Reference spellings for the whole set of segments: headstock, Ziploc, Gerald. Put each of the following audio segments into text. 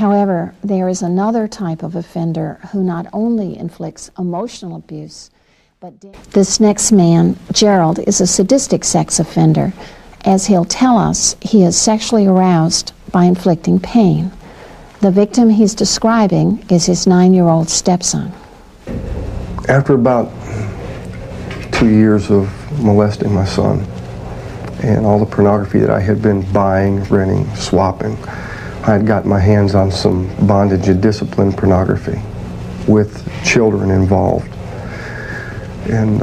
However, there is another type of offender who not only inflicts emotional abuse, but this next man, Gerald, is a sadistic sex offender. As he'll tell us, he is sexually aroused by inflicting pain. The victim he's describing is his 9-year-old stepson. After about 2 years of molesting my son and all the pornography that I had been buying, renting, swapping, I had got my hands on some bondage and discipline pornography with children involved. And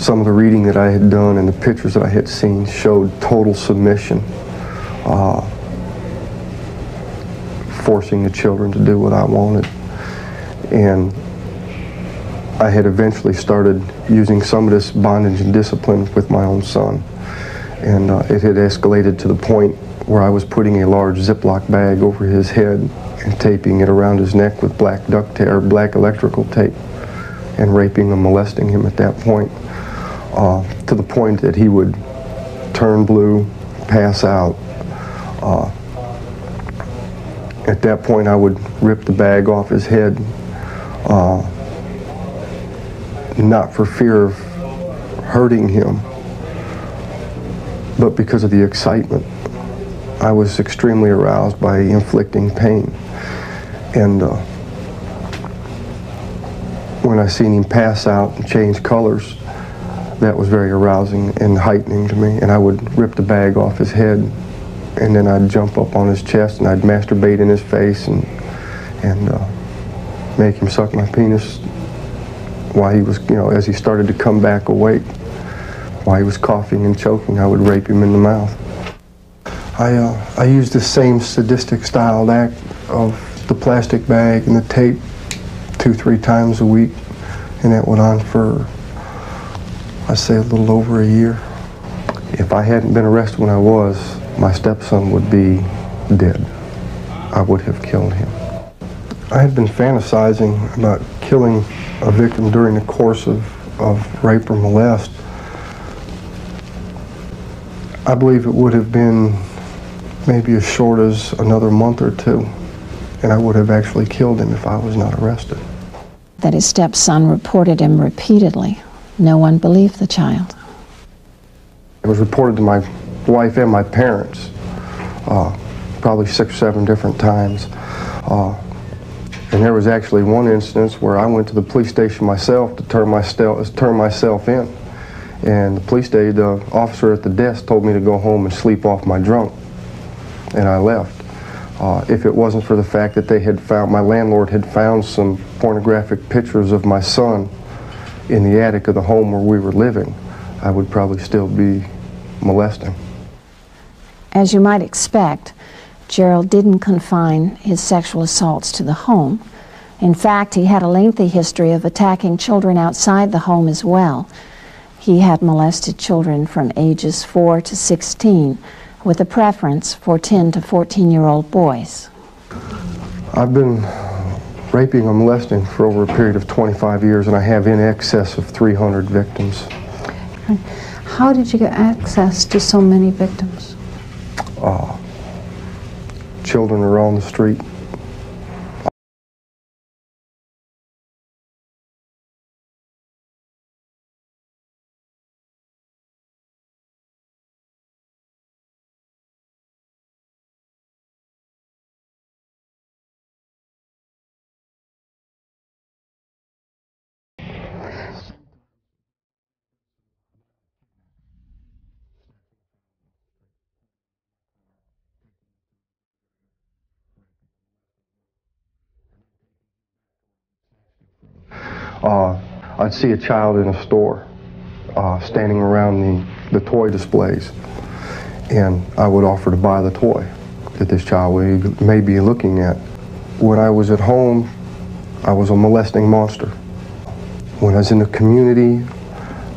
some of the reading that I had done and the pictures that I had seen showed total submission, forcing the children to do what I wanted. And I had eventually started using some of this bondage and discipline with my own son. And it had escalated to the point where I was putting a large Ziploc bag over his head and taping it around his neck with black duct tape or black electrical tape and raping and molesting him at that point, to the point that he would turn blue, pass out. At that point, I would rip the bag off his head, not for fear of hurting him, but because of the excitement. I was extremely aroused by inflicting pain. And when I seen him pass out and change colors, that was very arousing and heightening to me. And I would rip the bag off his head, and then I'd jump up on his chest and I'd masturbate in his face and make him suck my penis while he was, as he started to come back awake. While he was coughing and choking, I would rape him in the mouth. I used the same sadistic styled act of the plastic bag and the tape 2-3 times a week, and that went on for, I say, a little over a year. If I hadn't been arrested when I was, my stepson would be dead. I would have killed him. I had been fantasizing about killing a victim during the course of rape or molest. I believe it would have been maybe as short as another month or two, and I would have actually killed him if I was not arrested. That his stepson reported him repeatedly. No one believed the child. It was reported to my wife and my parents, probably 6 or 7 different times. And there was actually one instance where I went to the police station myself to turn myself in. And the officer at the desk told me to go home and sleep off my drunk, and I left. If it wasn't for the fact that they had found, my landlord had found some pornographic pictures of my son in the attic of the home where we were living, I would probably still be molesting. As you might expect, Gerald didn't confine his sexual assaults to the home. In fact, he had a lengthy history of attacking children outside the home as well. He had molested children from ages 4 to 16, with a preference for 10 to 14-year-old boys. I've been raping and molesting for over a period of 25 years, and I have in excess of 300 victims. How did you get access to so many victims? Children are on the street. I'd see a child in a store standing around the toy displays, and I would offer to buy the toy that this child may be looking at. When I was at home, I was a molesting monster. When I was in the community,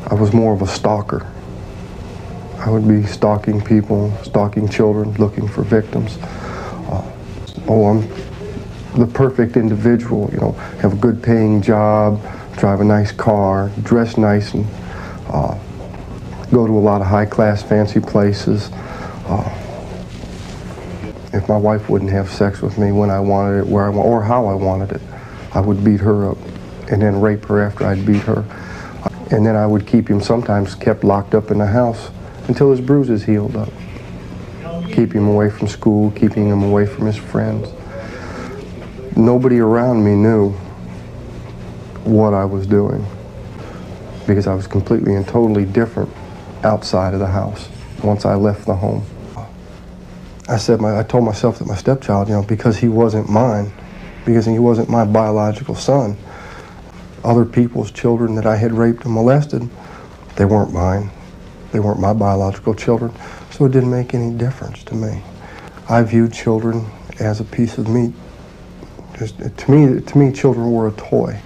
I was more of a stalker. I would be stalking people, stalking children, looking for victims. I'm the perfect individual, have a good paying job, drive a nice car, dress nice, and go to a lot of high-class fancy places. If my wife wouldn't have sex with me when I wanted it, where I or how I wanted it, I would beat her up and then rape her after I'd beat her. And then I would keep him sometimes kept locked up in the house until his bruises healed up. Keep him away from school, keeping him away from his friends. Nobody around me knew what I was doing because I was completely and totally different outside of the house once I left the home. I told myself that my stepchild, you know, because he wasn't mine, because he wasn't my biological son, other people's children that I had raped and molested, they weren't mine. They weren't my biological children, so it didn't make any difference to me. I viewed children as a piece of meat. Just, to me, children were a toy.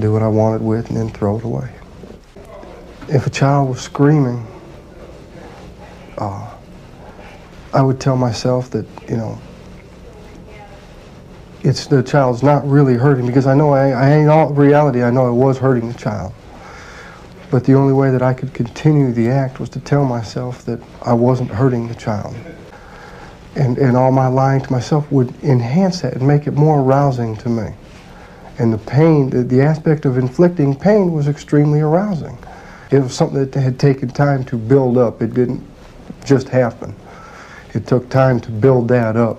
Do what I wanted with and then throw it away. If a child was screaming, I would tell myself that, you know, it's the child's not really hurting, because I know in all reality, I know I was hurting the child. But the only way that I could continue the act was to tell myself that I wasn't hurting the child. And all my lying to myself would enhance that and make it more arousing to me. And the pain, the aspect of inflicting pain was extremely arousing. It was something that had taken time to build up. It didn't just happen. It took time to build that up.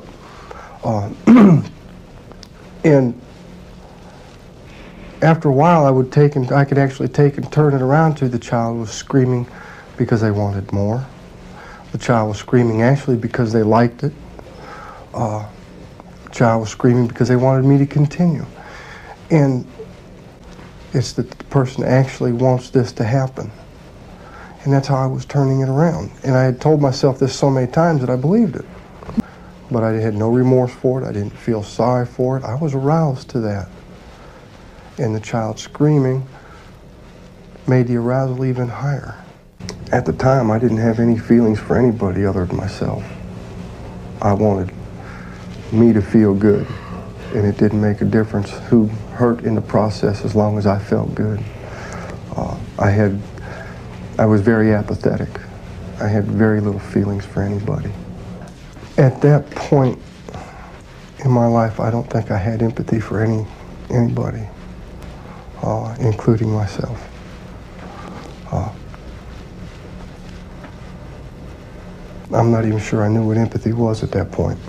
And after a while, I could actually take and turn it around to the child was screaming because they wanted more. The child was screaming actually because they liked it. The child was screaming because they wanted me to continue. And it's that the person actually wants this to happen. And that's how I was turning it around. And I had told myself this so many times that I believed it. But I had no remorse for it. I didn't feel sorry for it. I was aroused to that. And the child screaming made the arousal even higher. At the time, I didn't have any feelings for anybody other than myself. I wanted me to feel good. And it didn't make a difference who hurt in the process as long as I felt good. I was very apathetic. I had very little feelings for anybody. At that point in my life, I don't think I had empathy for anybody, including myself. I'm not even sure I knew what empathy was at that point.